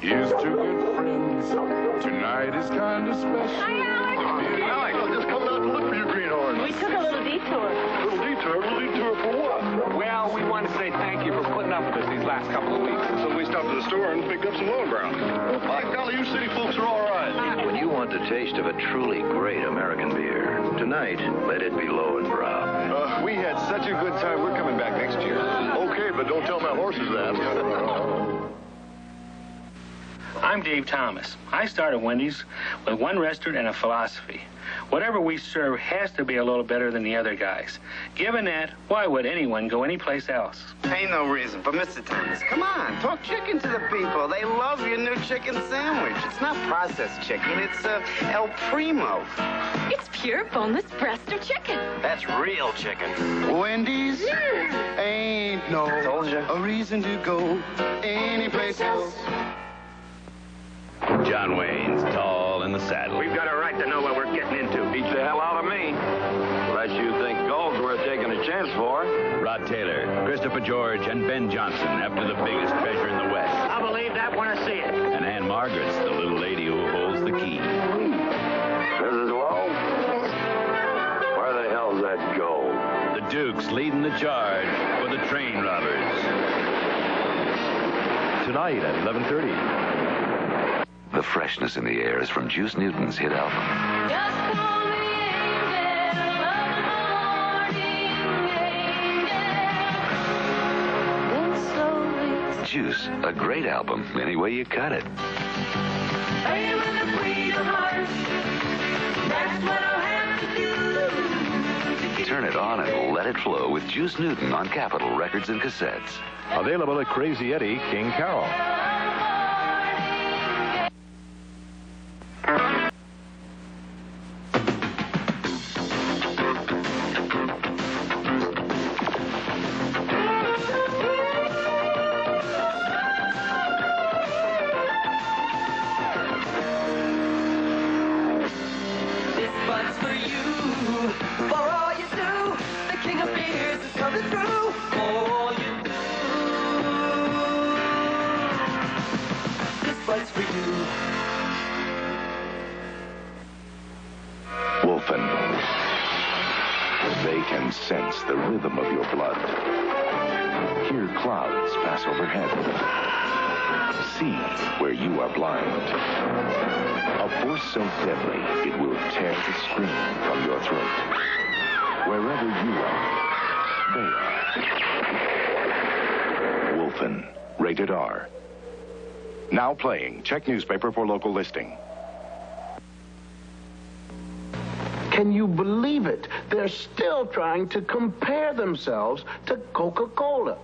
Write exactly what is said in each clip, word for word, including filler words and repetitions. Here's to good friends. Tonight is kind of special. Hi, Alex. Oh, Alex, I just come out to look for you, greenhorns. We took a little detour. A little detour? A little detour for what? Well, we wanted to say thank you for putting up with us these last couple of weeks. So we stopped at the store and picked up some Lowenbrau. Well, by golly, you city folks are all right. When you want the taste of a truly great American beer, tonight, let it be Lowenbrau. Uh, we had such a good time, we're coming back next year. Okay, but don't tell my horses that. I'm Dave Thomas. I started Wendy's with one restaurant and a philosophy. Whatever we serve has to be a little better than the other guys. Given that, why would anyone go anyplace else? Ain't no reason, but Mister Thomas, come on, talk chicken to the people. They love your new chicken sandwich. It's not processed chicken, it's uh, El Primo. It's pure boneless breast of chicken. That's real chicken. Wendy's yeah. Ain't no told you. A reason to go anyplace else. John Wayne's tall in the saddle. We've got a right to know what we're getting into. Beats the hell out of me. Unless you think gold's worth taking a chance for. Rod Taylor, Christopher George, and Ben Johnson after the biggest treasure in the West. I believe that when I see it. And Ann Margaret's the little lady who holds the key. Missus Lowe, where the hell's that gold? The Duke's leading the charge for the train robbers. Tonight at eleven thirty. The freshness in the air is from Juice Newton's hit album. Just call me angel, morning angel. Juice, a great album, any way you cut it. Hey, with a free heart, that's what I'll have to do. Turn it on and let it flow with Juice Newton on Capitol Records and Cassettes. Available at Crazy Eddie, King Carol. Now playing. Check newspaper for local listing. Can you believe it? They're still trying to compare themselves to Coca-Cola.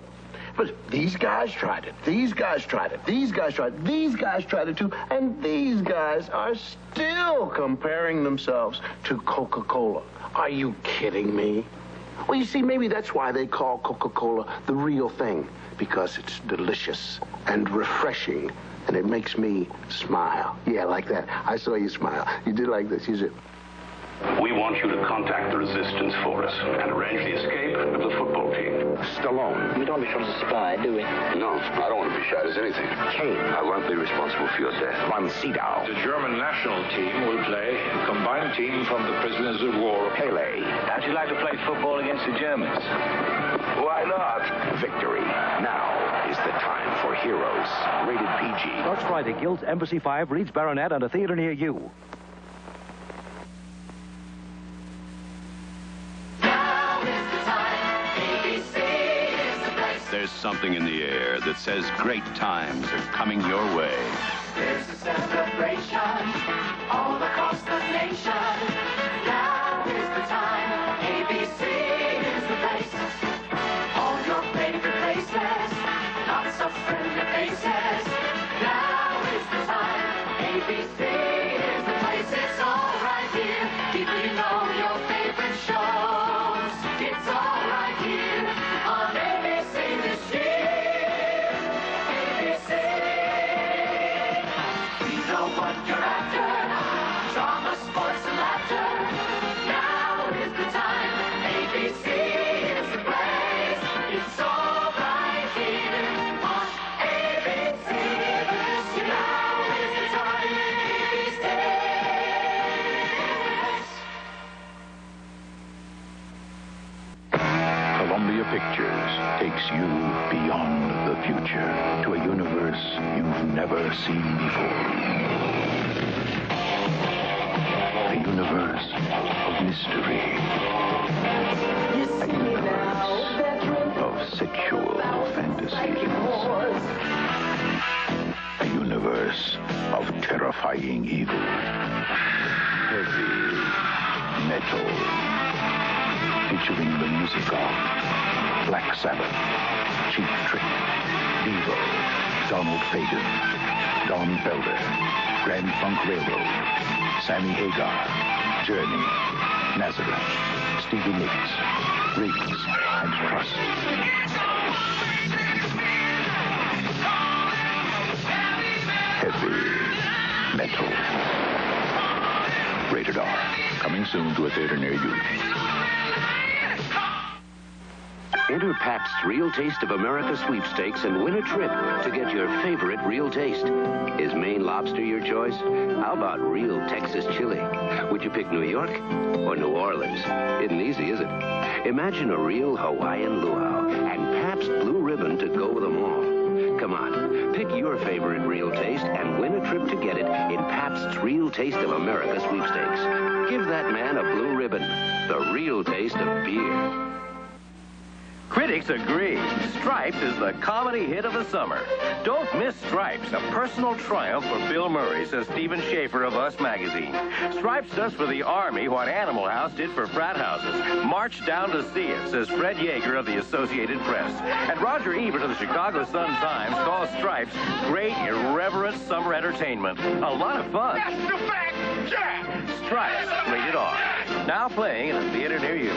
But these guys tried it. These guys tried it. These guys tried it. These guys tried it too. And these guys are still comparing themselves to Coca-Cola. Are you kidding me? Well, you see, maybe that's why they call Coca-Cola the real thing. Because it's delicious and refreshing. And it makes me smile. Yeah, like that. I saw you smile. You did like this. You said, we want you to contact the resistance for us and arrange the escape of the football team. Stallone. We don't become a spy, do we? No, I don't want to be shot as anything. Kane. I won't be responsible for your death. Von Sydow. The German national team will play a combined team from the prisoners of war. Pele. How'd you like to play football against the Germans? Why not? Victory. Now is the time for heroes. Rated P G. Starts Friday. Guilds Embassy five reads Baronet on a theater near you. Now is the time. A B C is the place. There's something in the air that says great times are coming your way. There's a celebration all across the nation. Now is the time. A B C is the place. All your favorite places. Lots of friendly faces. Now is the time. A B C is the place. It's all right here. People you know, your favorite shows. It's all right here on A B C this year. A B C. We know what you're after. Drama, sports, and laughter. Now is the time. A B C is the place. It's all right here. Yeah. never seen before. A universe of mystery. You see a universe now, bedroom, of sexual fantasies. A universe of terrifying evil. Heavy metal. Featuring the music of Black Sabbath, Cheap Trick, Devo, Donald Fagen, Don Felder, Grand Funk Railroad, Sammy Hagar, Journey, Nazareth, Stevie Nicks, Riggs, and Trust. Heavy Metal. Rated R. Coming soon to a theater near you. Enter Pabst's Real Taste of America sweepstakes and win a trip to get your favorite real taste. Is Maine lobster your choice? How about real Texas chili? Would you pick New York or New Orleans? Isn't easy, is it? Imagine a real Hawaiian luau and Pabst's Blue Ribbon to go with them all. Come on, pick your favorite real taste and win a trip to get it in Pabst's Real Taste of America sweepstakes. Give that man a blue ribbon, the real taste of beer. Critics agree. Stripes is the comedy hit of the summer. Don't miss Stripes, a personal triumph for Bill Murray, says Stephen Schaefer of Us Magazine. Stripes does for the Army what Animal House did for frat houses. March down to see it, says Fred Yeager of the Associated Press. And Roger Ebert of the Chicago Sun-Times calls Stripes great, irreverent summer entertainment. A lot of fun. That's the fact, Jack! Stripes, rated R. Now playing at a theater near you.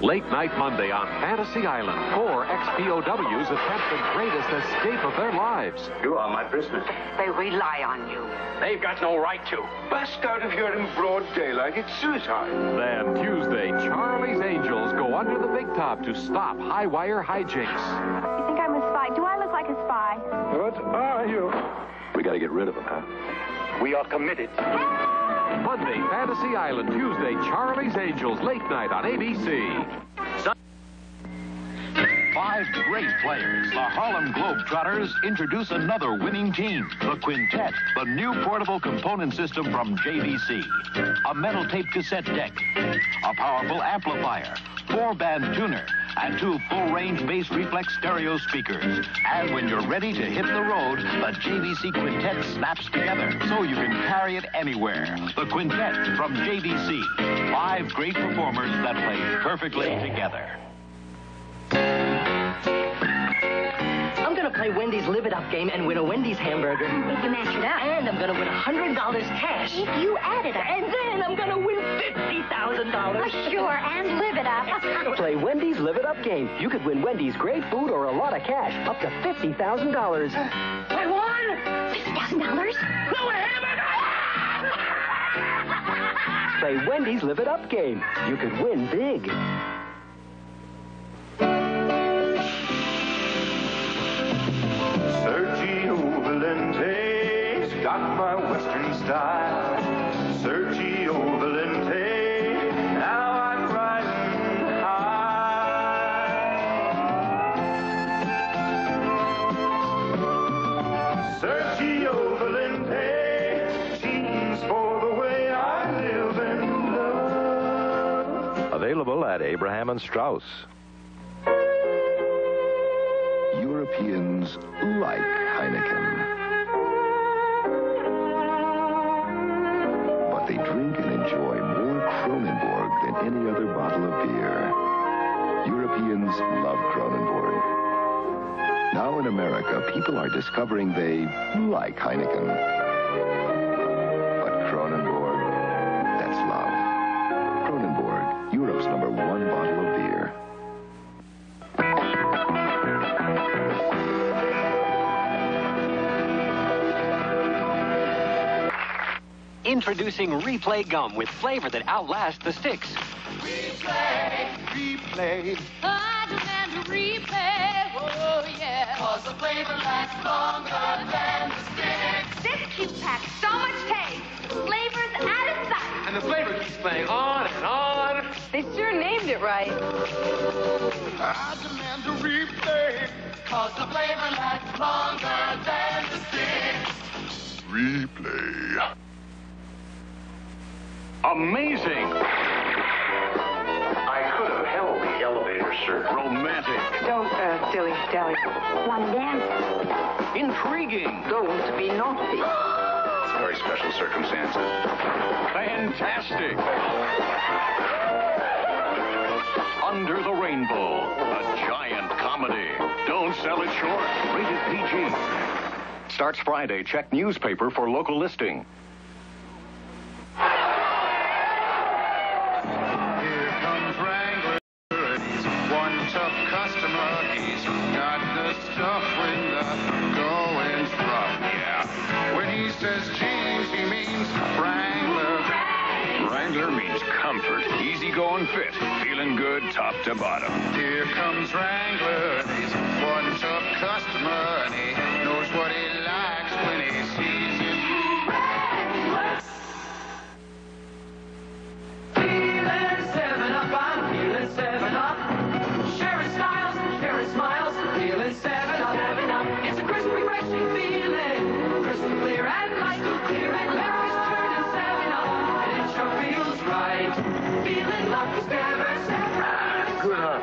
Late night Monday on Fantasy Island, four ex P O Ws attempt the greatest escape of their lives. You are my prisoner. They rely on you. They've got no right to. Bust out of here in broad daylight. It's suicide. Then Tuesday, Charlie's Angels go under the big top to stop high wire hijinks. You think I'm a spy? Do I look like a spy? What are you? We got to get rid of them, huh? We are committed. Hey! Monday, Fantasy Island. Tuesday, Charlie's Angels. Late night on A B C. Five great players. The Harlem Globetrotters introduce another winning team. The Quintet. The new portable component system from J V C. A metal tape cassette deck. A powerful amplifier. Four-band tuner. And two full-range bass reflex stereo speakers. And when you're ready to hit the road, the J V C Quintet snaps together so you can carry it anywhere. The Quintet from J V C. Five great performers that play perfectly together. I'm going to play Wendy's Live It Up game and win a Wendy's hamburger. We can match it up. And I'm going to win one hundred dollars cash. If you add it up. And then I'm going to win fifty thousand dollars. Sure, and Live It Up. Play Wendy's Live It Up game. You could win Wendy's great food or a lot of cash, up to fifty thousand dollars. I won! fifty thousand dollars? No, I haven't! Play Wendy's Live It Up game. You could win big. Sergio Valente's got my Western style. Sergio Valente, now I'm riding high. Sergio Valente, cheese for the way I live and love. Available at Abraham and Strauss. Europeans like Heineken. But they drink and enjoy more Kronenbourg than any other bottle of beer. Europeans love Kronenbourg. Now in America, people are discovering they like Heineken. But Kronenbourg, that's love. Kronenbourg, Europe's number one bottle of beer. Introducing Replay Gum with flavor that outlasts the sticks. Replay, replay. I demand a replay. Oh, yeah. Cause the flavor lasts longer than the sticks. This cube packs so much taste. Flavor's out of sight. And the flavor keeps playing on and on. They sure named it right. I demand a replay. 'Cause the flavor lasts longer than the sticks. Replay. Amazing. I could have held the elevator, sir. Romantic. Don't, uh, dilly dally. One dance. Intriguing. Don't be naughty. It's very special circumstances. Fantastic. Under the Rainbow, a giant comedy. Don't sell it short. Rated P G. Starts Friday. Check newspaper for local listing. Here comes Wrangler. He's one tough customer. He's got the stuff when the going's rough. Yeah. When he says jeans, he means Wrangler. Wrangler means comfort, easygoing fit, feeling good top to bottom. Here comes Wrangler, and he's one tough customer, and he knows what he likes when he sees it. Wrangler. Feeling seven up, I'm feeling seven up. Sharing styles, sharing smiles, feeling seven up, seven up. It's a crisp, refreshing feeling, crisp and clear and light and clear and memories turning seven up. Feels right. Feeling like it's never separate. Good luck.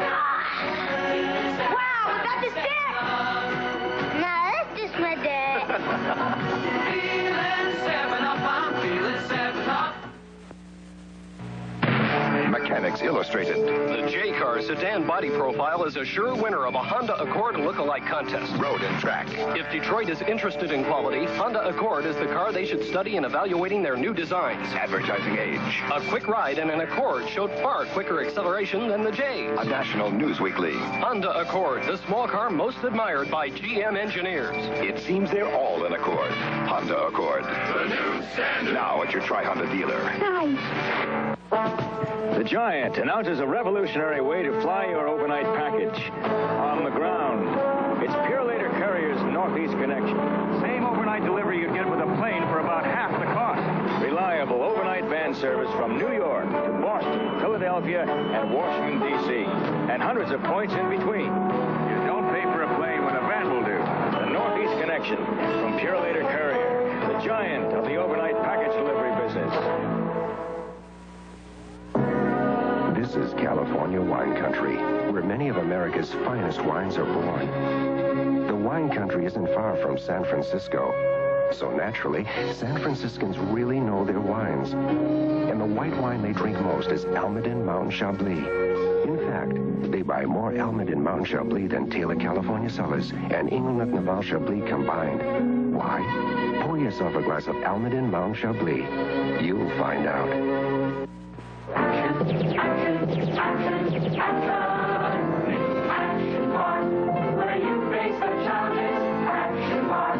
Wow, that is it. Now that's just my day. Feeling seven up, I'm feeling seven up. Mechanics Illustrated. The J-Car sedan body profile is a sure winner of a Honda Accord look-alike contest. Road and track. If Detroit is interested in quality, Honda Accord is the car they should study in evaluating their new designs. Advertising age. A quick ride in an Accord showed far quicker acceleration than the J. A National Newsweekly. Honda Accord, the small car most admired by G M engineers. It seems they're all in Accord. Honda Accord. The new standard. Now at your Tri-Honda dealer. Nice. The Giant announces a revolutionary way to fly your overnight package. On the ground, it's Purelator Courier's Northeast Connection. Same overnight delivery you'd get with a plane for about half the cost. Reliable overnight van service from New York to Boston, Philadelphia, and Washington, D C, and hundreds of points in between. You don't pay for a plane when a van will do. The Northeast Connection from Purelator Courier, the Giant of the overnight package delivery business. This is California wine country, where many of America's finest wines are born. The wine country isn't far from San Francisco, so naturally, San Franciscans really know their wines. And the white wine they drink most is Almaden Mountain Chablis. In fact, they buy more Almaden Mountain Chablis than Taylor California Cellars and Inglenook Naval Chablis combined. Why? Pour yourself a glass of Almaden Mountain Chablis. You'll find out. Action, action, action, action. Action Bar, where you face the challenges. Action Bar,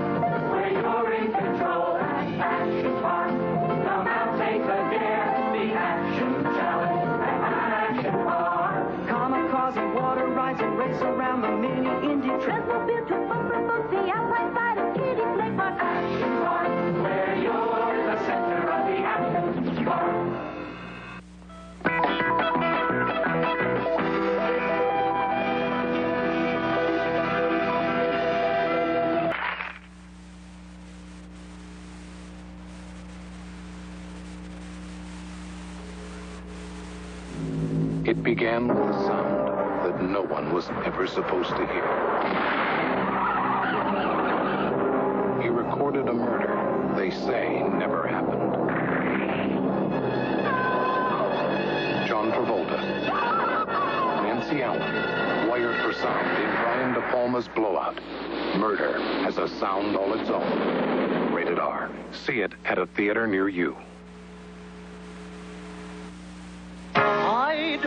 where you're in control. Action Bar, now now take a dare. The Action Challenge, Action Bar. Come across the water, rides and race around the mini Indy track. The beautiful book, the outline by the kitty flick. Action Bar, where you're in the center of the Action Bar. It began with a sound that no one was ever supposed to hear. He recorded a murder they say never happened. John Travolta, Nancy Allen, wired for sound in Brian De Palma's Blowout. Murder has a sound all its own. Rated R. See it at a theater near you.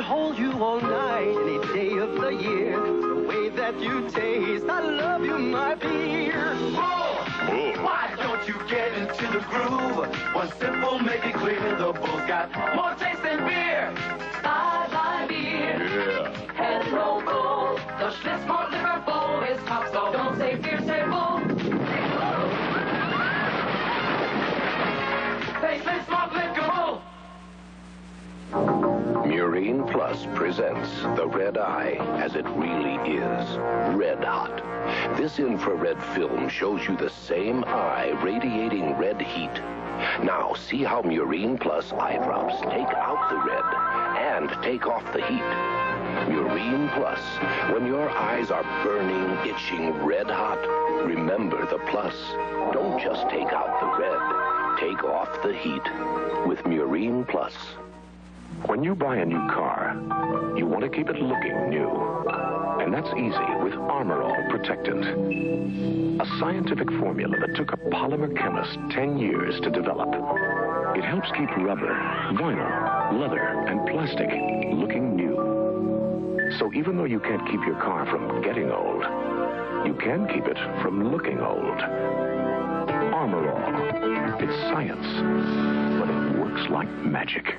Hold you all night, any day of the year. The way that you taste, I love you, my dear. Bull, Bull, why don't you get into the groove? One simple, make it clear, the bull's got more taste than beer. Bye bye beer. Yeah. Hello Bull, the Schlitz-Mort Liver Bull is top, so don't say beer, say Bull. They Schlitz-Mort Liver Bull. Murine Plus presents the Red Eye as it really is, red hot. This infrared film shows you the same eye radiating red heat. Now see how Murine Plus eye drops take out the red and take off the heat. Murine Plus. When your eyes are burning, itching, red hot, remember the plus. Don't just take out the red. Take off the heat with Murine Plus. When you buy a new car, you want to keep it looking new. And that's easy with Armor All Protectant. A scientific formula that took a polymer chemist ten years to develop. It helps keep rubber, vinyl, leather, and plastic looking new. So even though you can't keep your car from getting old, you can keep it from looking old. Armor All. It's science, but it works like magic.